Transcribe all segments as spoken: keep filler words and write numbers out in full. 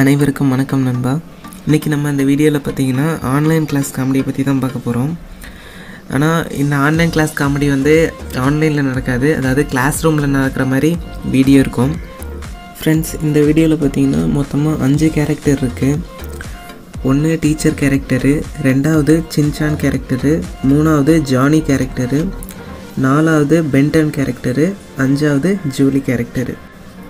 அனைவருக்கும் வணக்கம் நண்பா. இன்னைக்கு நம்ம இந்த வீடியோல பாத்தீங்கன்னா ஆன்லைன் கிளாஸ் காமெடி பத்தி தான் பார்க்க போறோம். ஆனா இந்த ஆன்லைன் கிளாஸ் காமெடி வந்து ஆன்லைன்ல நடக்காது, அதாவது கிளாஸ் ரூம்ல நடக்கிற மாதிரி வீடியோ இருக்கும். फ्रेंड्स இந்த வீடியோல பாத்தீங்கன்னா மொத்தமா அஞ்சு கரெக்டர் இருக்கு. ஒன்னு டீச்சர் கரெக்டர், இரண்டாவது சின்சான் கரெக்டர், மூணாவது ஜானி கரெக்டர், நாலாவது பென்டன் கரெக்டர், அஞ்சாவது ஜூலி கரெக்டர்.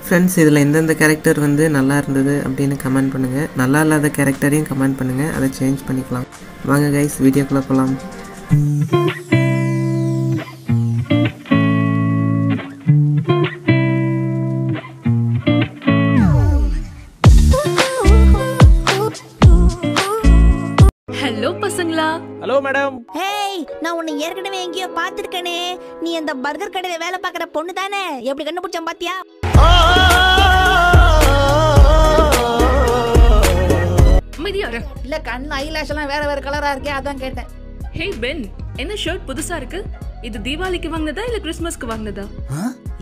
फ्रेंड्स இதில எந்தெந்த கரெக்டர் வந்து நல்லா இருந்தது அப்படினு கமெண்ட் பண்ணுங்க. நல்லா இல்லாத கரெக்டரையும் கமெண்ட் பண்ணுங்க, அதை சேஞ்ச் பண்ணிக்கலாம். வாங்க गाइस வீடியோக்குள்ள போலாம். ஹலோ பசங்களா. Hello madam. ஹேய், நான் உன்னை ஏற்கனவே எங்கயோ பாத்துர்க்கனே. நீ அந்த 버거 கடையில வேலை பார்க்கற பொண்ணு தானே? எப்படி கண்டுபிடிச்சேன் பாத்தியா? மீதியாரே இல்ல கண்ணு ஐலாஷ் எல்லாம் வேற வேற கலரா இருக்கே, அதான் கேட்டேன். ஹே பென், என்ன ஷர்ட் புதுசா இருக்கு? இது தீபாவளிக்கு வாங்குனதா இல்ல கிறிஸ்மஸ்க்கு வாங்குனதா?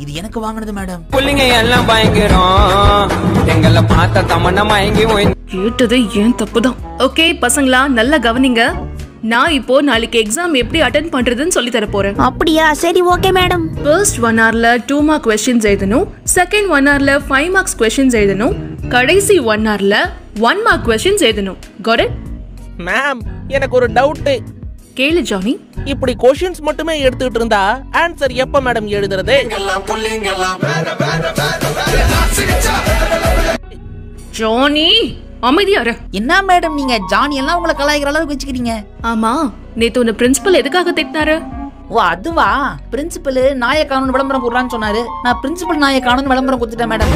இது எனக்கு வாங்குனது மேடம். புள்ளிங்க எல்லாம் பயங்கரம். எங்கல பார்த்தா தமன்னா மயங்கி போய் கேட்டதே ஏன் தப்புதான். ஓகே பசங்களா, நல்லா கவனிங்க. நான் இப்போ நாளைக்கு எக்ஸாம் எப்படி அட்டெண்ட் பண்றதுன்னு சொல்லி தர போறேன். அப்படியா? சரி, ஓகே மேடம். ஃபர்ஸ்ட் ஒன் ஹவர்ல டூ மார்க் क्वेश्चंस எழுதணும், செகண்ட் ஒன் ஹவர்ல ஃபைவ் மார்க்ஸ் क्वेश्चंस எழுதணும், கடைசி ஒன் ஹவர்ல ஒன் மார்க் क्वेश्चंस எழுதணும். Got it? மேம், எனக்கு ஒரு டவுட். கேளு ஜானி. இப்படி क्वेश्चंस மட்டுமே எடுத்துட்டு இருந்தா ஆன்சர் எப்ப மேடம் எழுதுறது? ஜானி அமைதியாரா? என்ன மேடம் நீங்க ஜானி எல்லாம் உங்களை கலாய்க்கிற அளவுக்கு வச்சுக்கிறீங்க? ஆமா, நேத்து உன பிரின்சிபல் எதுக்காக திட்டினாரு? ஓ அதுவா, பிரின்சிபல் நாய காணோன்னு விளம்பரம் போடுறான்னு சொன்னாரு. நான் பிரின்சிபல் நாய காணோன்னு விளம்பரம் கொடுத்துட்டேன் மேடம்.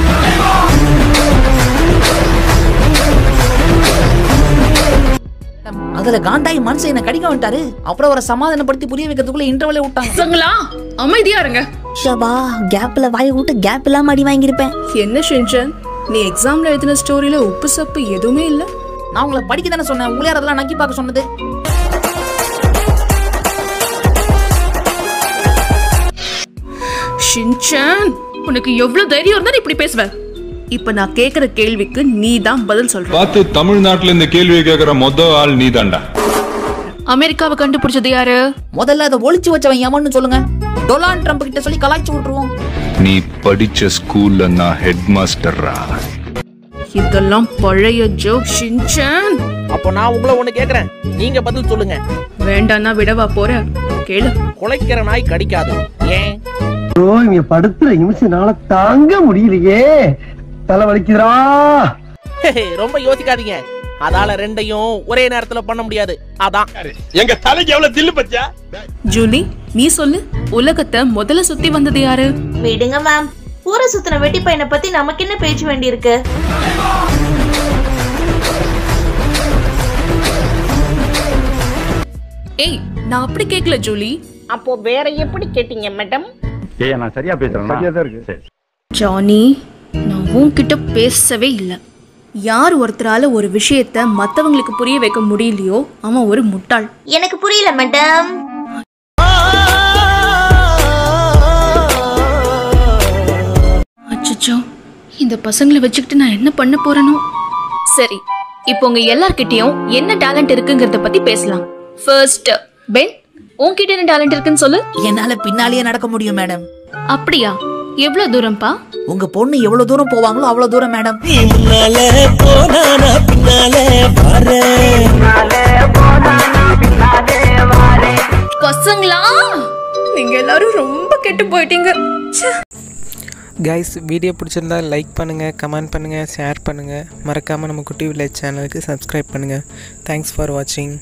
அதுல காண்டாயி மனுஷன் என்ன கடிக்க வந்துட்டாரு. அப்புறம் அவரை சமாதானப்படுத்தி புரிய வைக்கிறதுக்குள்ள இன்டர்வெல்ல விட்டாங்க. அமைதியாருங்க. ஷபா கேப்ல வாய் விட்டு கேப் இல்லாம அடி வாங்கியிருப்பேன். என்ன ஷின்சான், நீ எக்ஸாம்ல எழுதின ஸ்டோரியில உப்பு சப்பு எதுவுமே இல்ல. நான் உங்களை படிக்க தானே சொன்னேன், உங்களை யாரெல்லாம் நக்கி பார்க்க சொன்னது? ஷின்சான், உனக்கு எவ்வளவு தைரியம் இருந்தா இப்படி பேசுவ? இப்ப நான் கேக்குற கேள்விக்கு நீ தான் பதில் சொல்ற. பாத்து, தமிழ்நாட்டுல இந்த கேள்வியை கேக்குற மொத ஆள் நீ தான்டா. அமெரிக்காவை கண்டுபிடிச்சது யாரு? முதல்ல அதை ஒளிச்சு வச்சவன் எவன்னு சொல்லுங்க. டொனால்ட் ட்ரம்ப் கிட்ட சொல்லி கலாய்ச்சி விட்டுருவோம். நீ படிச்ச ஸ்கூல்ல நான் ஹெட் மாஸ்டரா? இதெல்லாம் பழைய ஜோக் ஷின்சான். அப்ப நான் உங்களை ஒன்னு கேக்குறேன், நீங்க பதில் சொல்லுங்க. வேண்டாம்னா விடவா போற? கேளு. குலைக்கிற நாய் கடிக்காது ஏன்? ஓ இங்க படுத்துற நிமிஷனால தாங்க முடியலையே, தலை வலிக்குதுடா. ரொம்ப யோசிக்காதீங்க, அதால ரெண்டையும் ஒரே நேரத்துல பண்ண முடியாது. அதான் எங்க தலைக்கு எவ்வளவு தில்லு பச்சா. ஜூலி, நீ சொல்லு, உலகத்தை முதல்ல சுத்தி வந்தது யாரு? விடுங்க மேம், ஊரை சுத்தின வெட்டி பையனை பத்தி நமக்கு என்ன பேச்சு வேண்டி இருக்கு? ஏய், நான் அப்படி கேக்கல ஜூலி. அப்போ வேற எப்படி கேட்டீங்க மேடம்? ஏய், நான் சரியா பேசுறேன். சரியா தான் இருக்கு. ஜானி, நான் உன்கிட்ட பேசவே இல்ல. யார் ஒருத்தரால ஒரு விஷயத்தை மத்தவங்களுக்கு புரிய வைக்க முடியலையோ அவன் ஒரு முட்டாள். எனக்கு புரியல மேடம். அச்சச்சோ, இந்த பசங்களை வச்சுக்கிட்டு நான் என்ன பண்ண போறேனோ. சரி, இப்போ உங்க எல்லார்கிட்டயும் என்ன டேலண்ட் இருக்குங்கறத பத்தி பேசலாம். ஃபர்ஸ்ட் பென், உன்கிட்ட என்ன டேலண்ட் இருக்குன்னு சொல்லு. என்னால பின்னாலேயே நடக்க முடியும் மேடம். அப்படியா? எவ்வளவு தூரம் பா? உங்க பொண்ணு எவ்வளவு தூரம் போவாங்களோ அவ்வளவு தூரம் மேடம். பசங்களா, நீங்க எல்லாரும் ரொம்ப கெட்டு போயிட்டீங்க. கைஸ், வீடியோ பிடிச்சிருந்தா லைக் பண்ணுங்க, கமெண்ட் பண்ணுங்க, ஷேர் பண்ணுங்க. மறக்காம நம்ம குட்டி வில்லேஜ் சேனலுக்கு சப்ஸ்கிரைப் பண்ணுங்க. தேங்க்ஸ் ஃபார் வாட்சிங்.